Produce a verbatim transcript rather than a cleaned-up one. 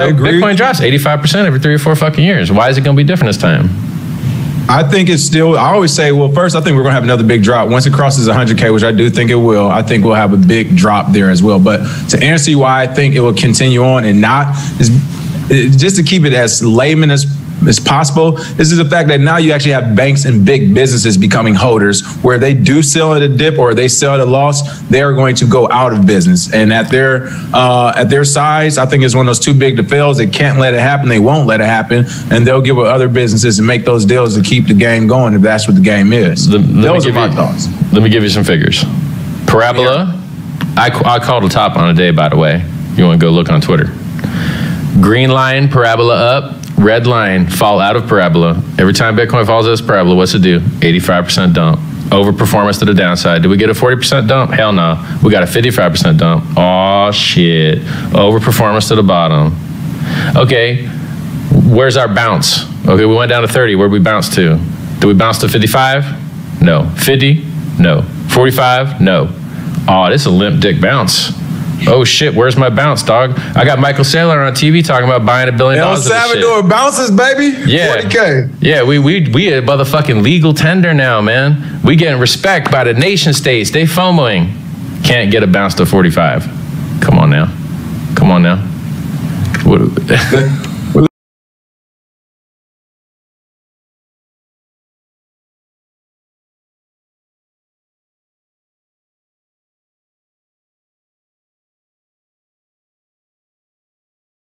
I agree. Bitcoin drops eighty-five percent every three or four fucking years. Why is it going to be different this time? I think it's still, I always say, well, first, I think we're going to have another big drop. Once it crosses one hundred K, which I do think it will, I think we'll have a big drop there as well. But to answer you why I think it will continue on and not, is just to keep it as layman as as possible, this is the fact that now you actually have banks and big businesses becoming holders, where they do sell at a dip or they sell at a loss, they are going to go out of business. And at their uh, at their size, I think it's one of those too big to fails. They can't let it happen. They won't let it happen. And they'll give other businesses and make those deals to keep the game going, if that's what the game is. The, those are my you, thoughts. Let me give you some figures. Parabola, yeah. I, I called a top on a day, by the way. You want to go look on Twitter. Green line, Parabola up. Red line, fall out of Parabola. Every time Bitcoin falls out of Parabola, what's it do? eighty-five percent dump. Overperformance to the downside. Did we get a forty percent dump? Hell no. We got a fifty-five percent dump. Oh shit. Overperformance to the bottom. Okay, where's our bounce? Okay, we went down to thirty. Where'd we bounce to? Did we bounce to fifty-five? No. fifty? No. forty-five? No. Oh, this is a limp dick bounce. Oh shit, where's my bounce, dog? I got Michael Saylor on T V talking about buying a billion dollars. El Salvador bounces, baby. Yeah. forty K. Yeah, we we we a motherfucking legal tender now, man. We getting respect by the nation states. They FOMOing. Can't get a bounce to forty-five. Come on now. Come on now. What